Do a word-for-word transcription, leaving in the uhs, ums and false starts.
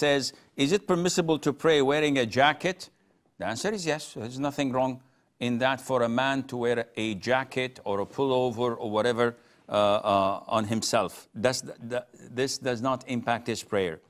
says, is it permissible to pray wearing a jacket? The answer is yes. There's nothing wrong in that for a man to wear a jacket or a pullover or whatever uh, uh, on himself. That's the, the, this does not impact his prayer.